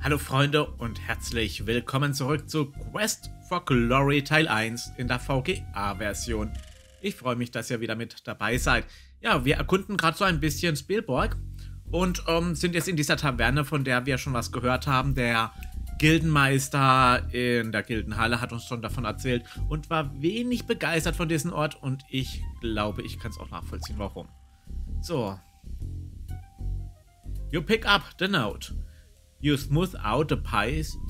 Hallo Freunde und herzlich willkommen zurück zu Quest for Glory Teil 1 in der VGA-Version. Ich freue mich, dass ihr wieder mit dabei seid. Ja, wir erkunden gerade so ein bisschen Spielburg und sind jetzt in dieser Taverne, von der wir schon was gehört haben. Der Gildenmeister in der Gildenhalle hat uns schon davon erzählt und war wenig begeistert von diesem Ort und ich glaube, ich kann es auch nachvollziehen, warum. So. You pick up the note. You smooth out the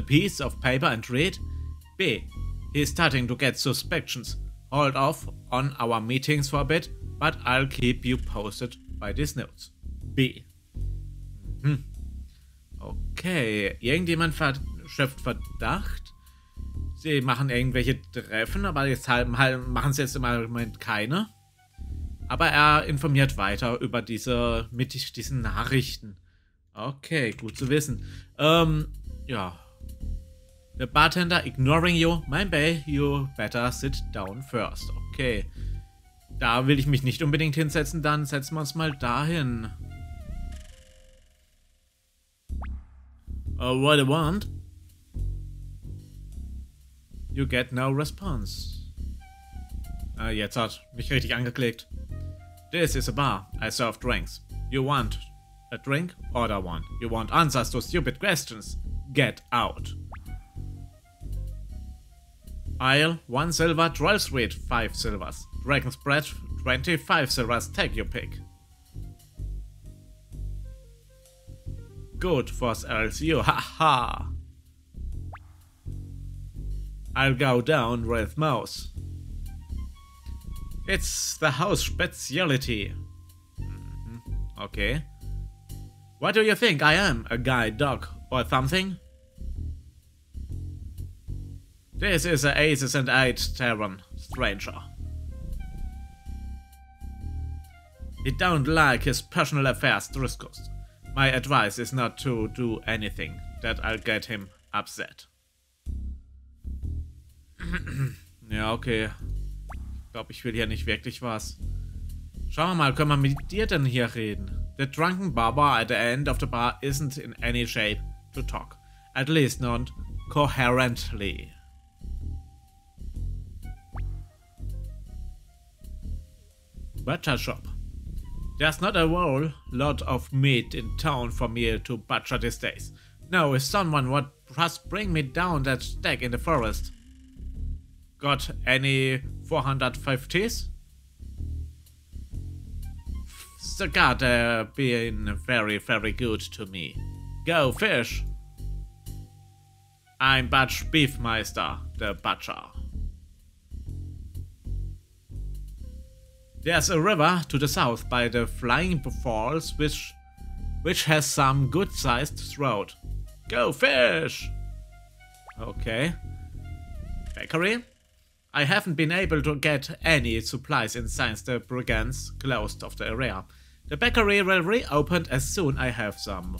piece of paper and read. B. He's starting to get suspicions. Hold off on our meetings for a bit, but I'll keep you posted by these notes. B. Okay, irgendjemand schöpft Verdacht. Sie machen irgendwelche Treffen, aber jetzt machen sie jetzt im Moment keine. Aber er informiert weiter über diesen Nachrichten. Okay, gut zu wissen. Ja. The bartender ignoring you. My bay, you better sit down first. Okay. Da will ich mich nicht unbedingt hinsetzen, dann setzen wir uns mal dahin. What do you want? You get no response. Jetzt hat mich richtig angeklickt. This is a bar. I serve drinks. You want a drink? Order one. You want answers to stupid questions? Get out. Aisle 1 silver, Troll Street 5 silvers. Dragon's Breath 25 silvers, take your pick. Good for LCU, haha. I'll go down with mouse. It's the house speciality. Okay. What do you think I am? A guide dog or something? This is a Aces and Eights tavern, stranger. He don't like his personal affairs discussed. My advice is not to do anything that I'll get him upset. Ja, okay. Ich glaube, ich will hier nicht wirklich was. Schauen wir mal, können wir mit dir denn hier reden? The drunken barber at the end of the bar isn't in any shape to talk, at least not coherently. Butcher shop. There's not a whole lot of meat in town for me to butcher these days. Now if someone would just bring me down that stack in the forest. Got any 450s? Cigar being very, very good to me. Go fish! I'm Butch Beefmeister, the butcher. There's a river to the south by the Flying Falls which has some good-sized trout. Go fish! Okay. Bakery? I haven't been able to get any supplies in since the brigands closed off the area. The bakery will reopen as soon I have some.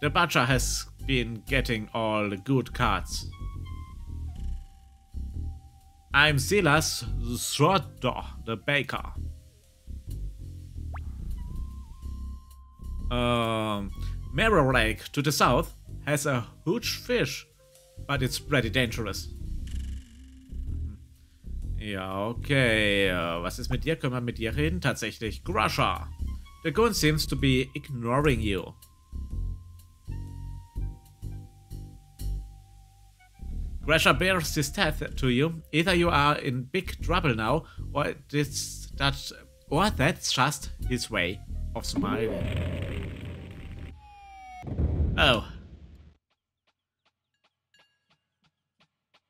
The butcher has been getting all the good cards. I'm Silas Zrodor, the baker. Mirror Lake to the south has a huge fish. But it's pretty dangerous. Ja, okay. Was ist mit dir? Können wir mit dir reden? Tatsächlich. Grusher. The goon seems to be ignoring you. Grusher bears his death to you. Either you are in big trouble now, or that's just his way of smiling. Oh.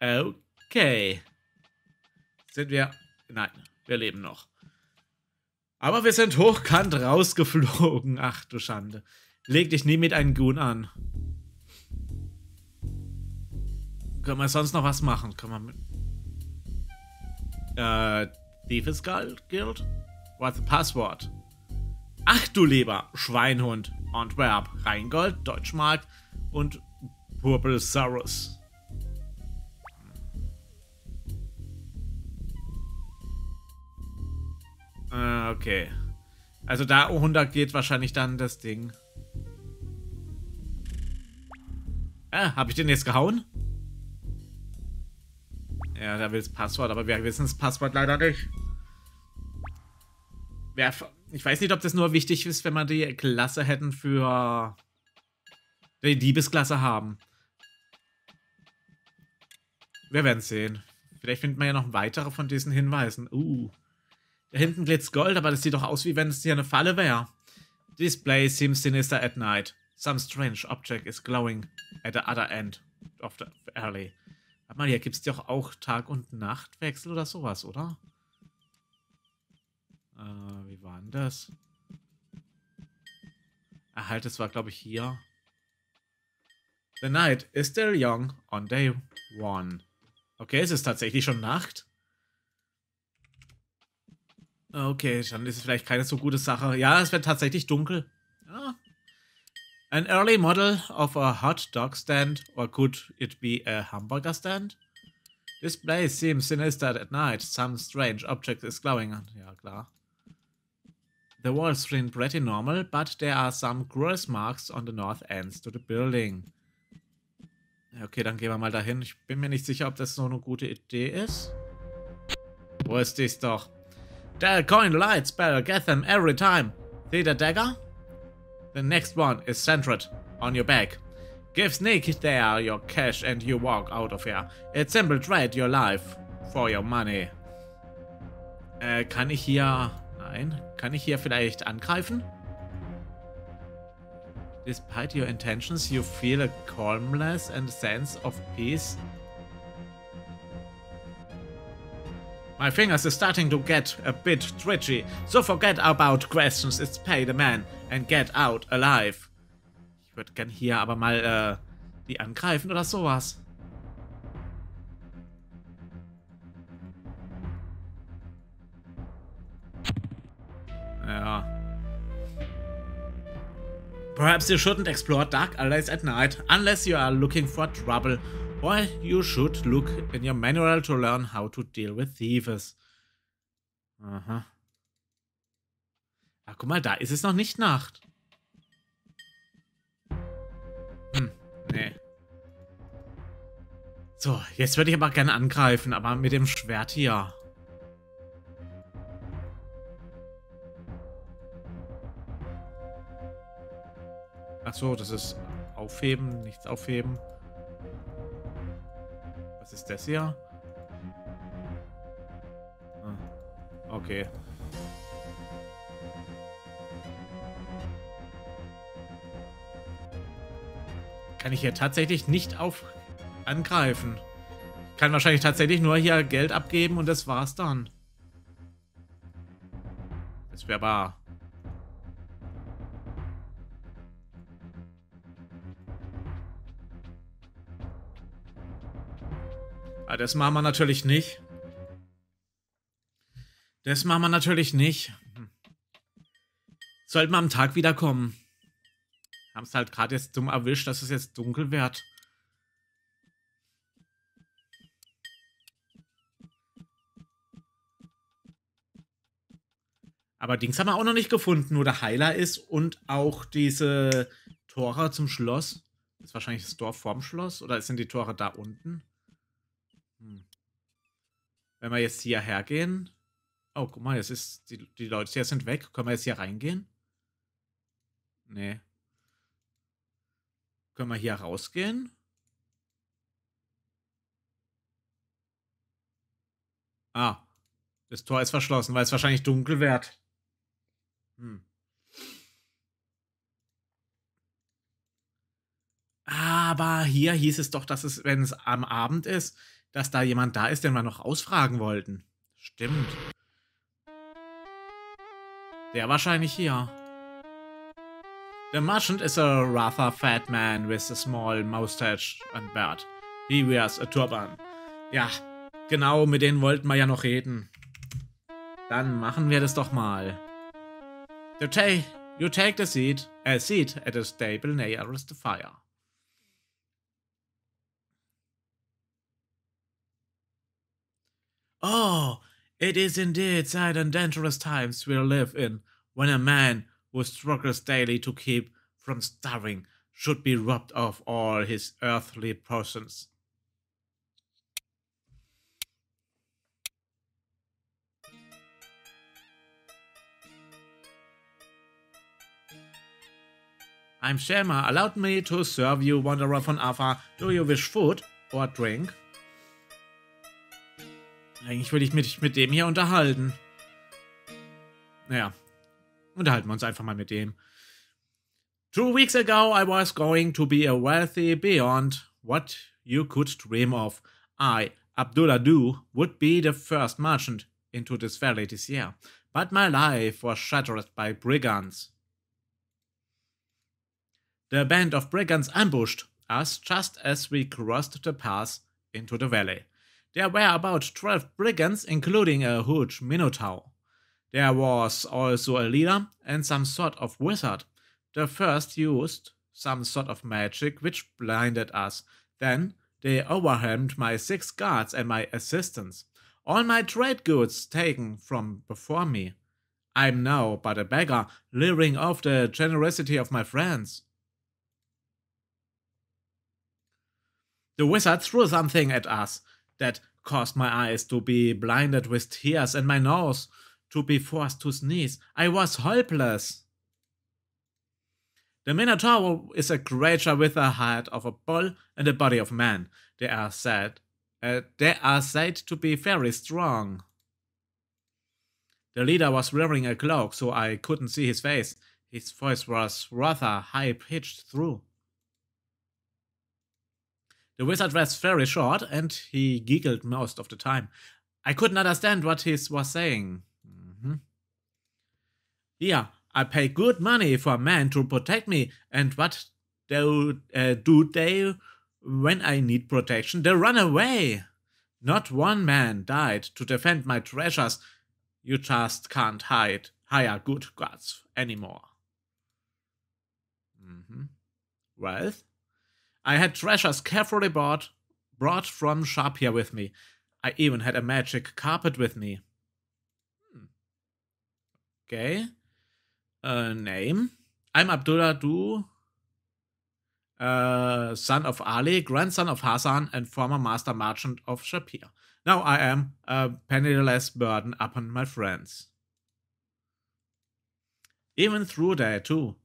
Okay. Sind wir... Nein, wir leben noch. Aber wir sind hochkant rausgeflogen. Ach du Schande. Leg dich nie mit einem Goon an. Können wir sonst noch was machen? Können wir mit... Thieves Guild? What's the password? Ach du lieber Schweinhund. Antwerp, Rheingold, Deutschmark und Purple Sarus. Okay. Also da runter geht wahrscheinlich dann das Ding. Ah, habe ich den jetzt gehauen? Ja, da will das Passwort, aber wir wissen das Passwort leider nicht. Ich weiß nicht, ob das nur wichtig ist, wenn man die Klasse hätten für die Diebesklasse haben. Wir werden es sehen. Vielleicht findet man ja noch weitere von diesen Hinweisen. Da hinten glitzert Gold, aber das sieht doch aus, wie wenn es hier eine Falle wäre. Display seems sinister at night. Some strange object is glowing at the other end of the alley. Warte mal, hier gibt es doch auch Tag- und Nachtwechsel oder sowas, oder? Wie war denn das? Ah, halt, das war, glaube ich, hier. The night is still young on day one. Okay, es ist tatsächlich schon Nacht. Okay, dann ist es vielleicht keine so gute Sache. Ja, es wird tatsächlich dunkel. Ja. An early model of a hot dog stand, or could it be a hamburger stand? This place seems sinister at night. Some strange object is glowing. Ja, klar. The walls seem pretty normal, but there are some gross marks on the north ends to the building. Okay, dann gehen wir mal dahin. Ich bin mir nicht sicher, ob das so eine gute Idee ist. Wo ist dies doch? The coin light spell, get them every time. See the dagger? The next one is centered on your back. Give sneak there your cash and you walk out of here. It's simple trade your life for your money. Kann ich hier... Nein. Kann ich hier vielleicht angreifen? Despite your intentions, you feel a calmness and a sense of peace. My fingers are starting to get a bit twitchy, so forget about questions, it's pay the man and get out alive. Ich würde gern hier aber mal die angreifen oder sowas. Ja. Perhaps you shouldn't explore dark alleys at night, unless you are looking for trouble. Or you should look in your manual to learn how to deal with thieves. Aha. Ach, guck mal, da ist es noch nicht Nacht. Nee. So, jetzt würde ich aber gerne angreifen, aber mit dem Schwert hier. Ach so, das ist aufheben, nichts aufheben. Was ist das hier? Okay. Kann ich hier tatsächlich nicht angreifen. Ich kann wahrscheinlich tatsächlich nur hier Geld abgeben und das war's dann. Das wäre wahr. Das machen wir natürlich nicht. Das machen wir natürlich nicht. Sollten wir am Tag wiederkommen. Haben es halt gerade jetzt dumm erwischt, dass es jetzt dunkel wird. Aber Dings haben wir auch noch nicht gefunden, nur der Heiler ist und auch diese Tore zum Schloss. Das ist wahrscheinlich das Dorf vorm Schloss, oder sind die Tore da unten? Wenn wir jetzt hierher gehen. Oh, guck mal, jetzt ist die Leute hier sind weg. Können wir jetzt hier reingehen? Nee. Können wir hier rausgehen? Ah. Das Tor ist verschlossen, weil es wahrscheinlich dunkel wird. Aber hier hieß es doch, dass es, wenn es am Abend ist, dass da jemand da ist, den wir noch ausfragen wollten. Stimmt. Der wahrscheinlich hier. The merchant is a rather fat man with a small mustache and beard. He wears a turban. Ja, genau, mit denen wollten wir ja noch reden. Dann machen wir das doch mal. You take the seat at a stable nearest the fire. Oh, it is indeed sad and dangerous times we live in, when a man who struggles daily to keep from starving should be robbed of all his earthly possessions. I'm Shema. Allow me to serve you, wanderer von Afar. Do you wish food or drink? Eigentlich würde ich mich mit dem hier unterhalten. Naja, unterhalten wir uns einfach mal mit dem. 2 weeks ago, I was going to be a wealthy beyond what you could dream of. I, Abdulla Doo, would be the first merchant into this valley this year. But my life was shattered by brigands. The band of brigands ambushed us just as we crossed the pass into the valley. There were about 12 brigands, including a huge minotaur. There was also a leader and some sort of wizard. The first used some sort of magic which blinded us. Then they overwhelmed my 6 guards and my assistants. All my trade goods taken from before me. I'm now but a beggar, leering off the generosity of my friends. The wizard threw something at us that caused my eyes to be blinded with tears and my nose to be forced to sneeze. I was helpless. The Minotaur is a creature with the head of a bull and the body of man. They are said to be very strong. The leader was wearing a cloak, so I couldn't see his face. His voice was rather high-pitched through. The wizard was very short, and he giggled most of the time. I couldn't understand what he was saying. Yeah, I pay good money for a man to protect me, and what do they when I need protection? They run away. Not one man died to defend my treasures. You just can't hire good guards anymore. Wealth? I had treasures carefully brought from Shapeir with me. I even had a magic carpet with me. Okay. Name. I'm Abdulla Doo, son of Ali, grandson of Hassan, and former master merchant of Shapeir. Now I am a penniless burden upon my friends. Even through there too.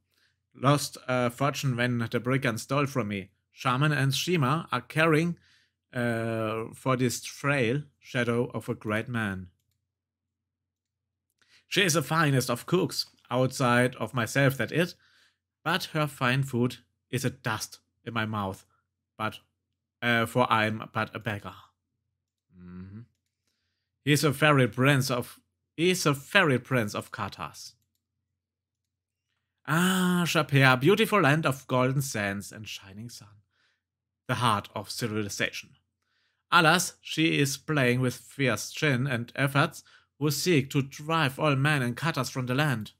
Lost a fortune when the brigand stole from me. Shaman and Shema are caring for this frail shadow of a great man. She is the finest of cooks, outside of myself that is, but her fine food is a dust in my mouth, for I'm but a beggar. He's a fairy prince of Katas. Ah, Shapeir, beautiful land of golden sands and shining sun. The heart of civilization. Alas, she is playing with fierce chin and efforts who seek to drive all men and Katas from the land.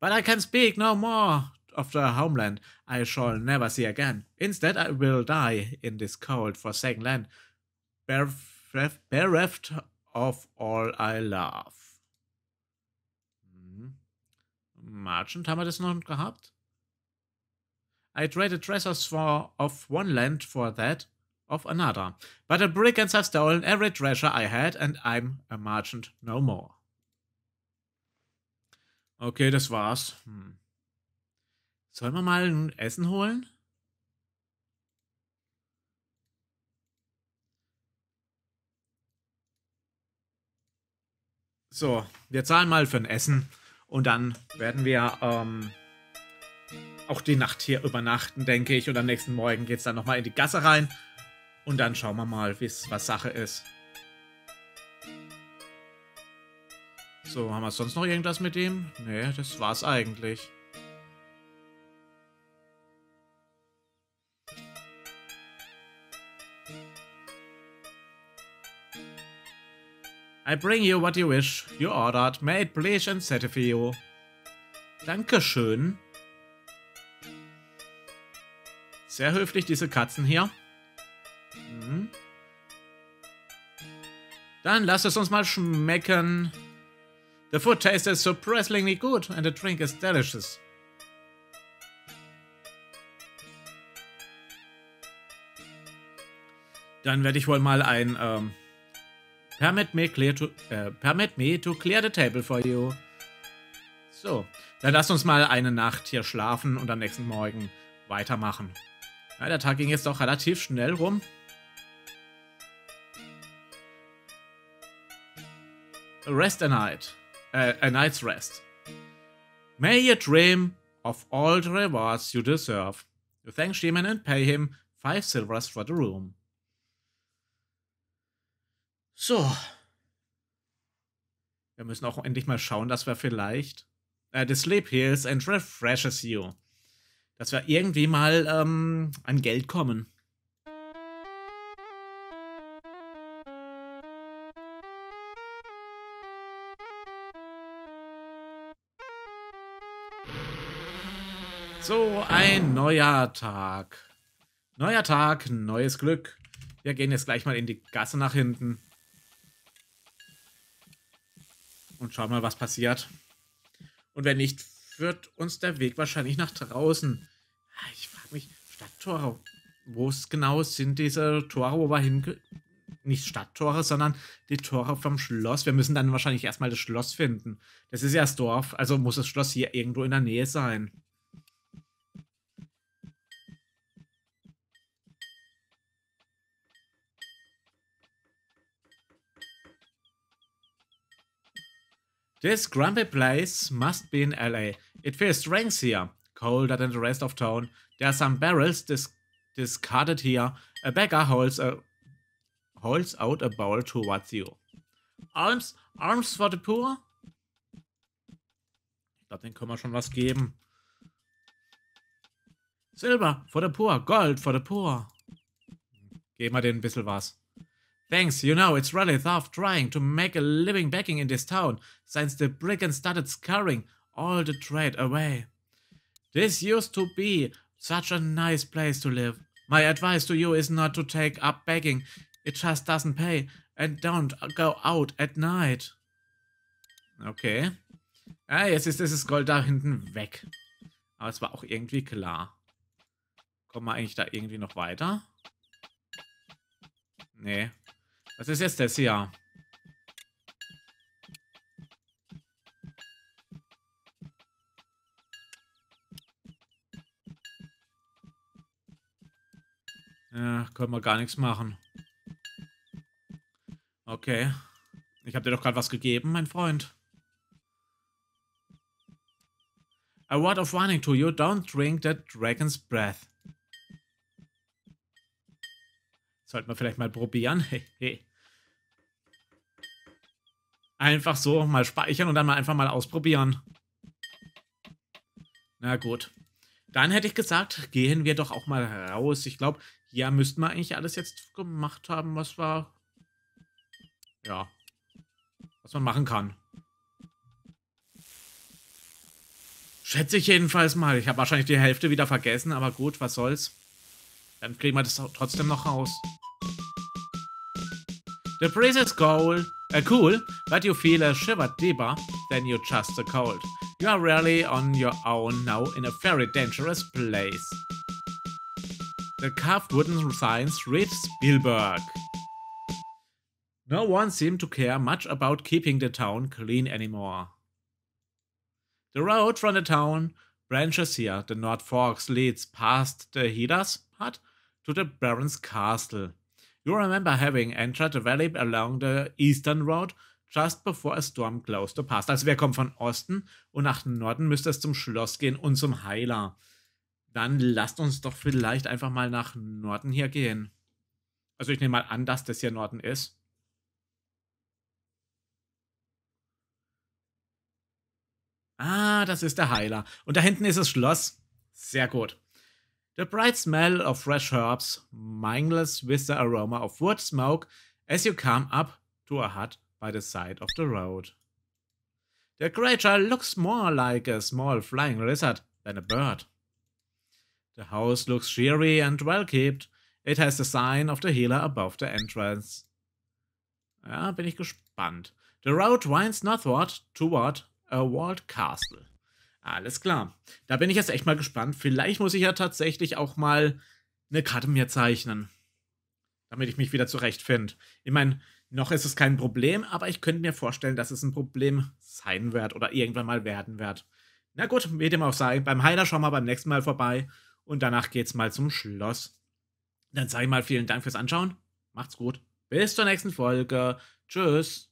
But I can speak no more of the homeland I shall never see again. Instead, I will die in this cold, forsaken land, bereft of all I love. Merchant, haben wir das noch gehabt? I traded treasures of one land for that of another. But the brigands have stolen every treasure I had and I'm a merchant no more. Okay, das war's. Sollen wir mal ein Essen holen? So, wir zahlen mal für ein Essen. Und dann werden wir auch die Nacht hier übernachten, denke ich. Und am nächsten Morgen geht es dann nochmal in die Gasse rein. Und dann schauen wir mal, was Sache ist. So, haben wir sonst noch irgendwas mit dem? Nee, das war's eigentlich. I bring you what you wish. You ordered. May it please and satisfy you. Dankeschön. Sehr höflich, diese Katzen hier. Dann lasst es uns mal schmecken. The food tastes surprisingly good and the drink is delicious. Dann werde ich wohl mal ein Permit me to clear the table for you. So, dann lasst uns mal eine Nacht hier schlafen und am nächsten Morgen weitermachen. Ja, der Tag ging jetzt doch relativ schnell rum. Rest a night. A night's rest. May you dream of all the rewards you deserve. You thank Shimon and pay him 5 silvers for the room. So. Wir müssen auch endlich mal schauen, dass wir vielleicht... the sleep heals and refreshes you. Dass wir irgendwie mal an Geld kommen. So, ein neuer Tag. Neuer Tag, neues Glück. Wir gehen jetzt gleich mal in die Gasse nach hinten. Und schauen mal, was passiert. Und wenn nicht, führt uns der Weg wahrscheinlich nach draußen. Ich frage mich, Stadttore. Wo genau sind diese Tore, wo wir hingehen? Nicht Stadttore, sondern die Tore vom Schloss. Wir müssen dann wahrscheinlich erstmal das Schloss finden. Das ist ja das Dorf, also muss das Schloss hier irgendwo in der Nähe sein. This grumpy place must be in LA. It feels strange here. Colder than the rest of town. There are some barrels discarded here. A beggar holds out a bowl towards you. Arms for the poor? Ich glaube, den können wir schon was geben. Silber for the poor. Gold for the poor. Geben wir denen ein bisschen was. Thanks, you know, it's really tough trying to make a living begging in this town, since the brigands started scaring all the trade away. This used to be such a nice place to live. My advice to you is not to take up begging. It just doesn't pay. And don't go out at night. Okay. Ah, jetzt ist dieses Gold da hinten weg. Aber es war auch irgendwie klar. Kommen wir eigentlich da irgendwie noch weiter? Nee. Was ist jetzt das hier? Ja, können wir gar nichts machen. Okay. Ich habe dir doch gerade was gegeben, mein Freund. A word of warning to you, don't drink that dragon's breath. Sollten wir vielleicht mal probieren. Einfach so mal speichern und dann mal einfach mal ausprobieren. Na gut. Dann hätte ich gesagt, gehen wir doch auch mal raus. Ich glaube, hier müssten wir eigentlich alles jetzt gemacht haben, was wir... Ja. Was man machen kann. Schätze ich jedenfalls mal. Ich habe wahrscheinlich die Hälfte wieder vergessen, aber gut, was soll's. Dann kriegen wir das trotzdem noch raus. The breeze is cool, but you feel a shiver deeper than you just a cold. You are really on your own now in a very dangerous place. The carved wooden signs read Spielburg. No one seemed to care much about keeping the town clean anymore. The road from the town branches here. The North Forks leads past the Heeders hut to the Baron's castle. You remember having entered the valley along the eastern road just before a storm closed the pass. Also wir kommen von Osten und nach Norden müsste es zum Schloss gehen und zum Heiler. Dann lasst uns doch vielleicht einfach mal nach Norden hier gehen. Also ich nehme mal an, dass das hier Norden ist. Ah, das ist der Heiler. Und da hinten ist das Schloss. Sehr gut. The bright smell of fresh herbs mingles with the aroma of wood smoke as you come up to a hut by the side of the road. The creature looks more like a small flying lizard than a bird. The house looks cheery and well kept. It has the sign of the healer above the entrance. Ja, bin ich gespannt. The road winds northward toward a walled castle. Alles klar. Da bin ich jetzt echt mal gespannt. Vielleicht muss ich ja tatsächlich auch mal eine Karte mir zeichnen. damit ich mich wieder zurechtfinde. Ich meine, noch ist es kein Problem, aber ich könnte mir vorstellen, dass es ein Problem sein wird oder irgendwann mal werden wird. Na gut, wie dem auch sei, beim Heiler schauen wir beim nächsten Mal vorbei und danach geht's mal zum Schloss. Dann sage ich mal vielen Dank fürs Anschauen, macht's gut, bis zur nächsten Folge, tschüss.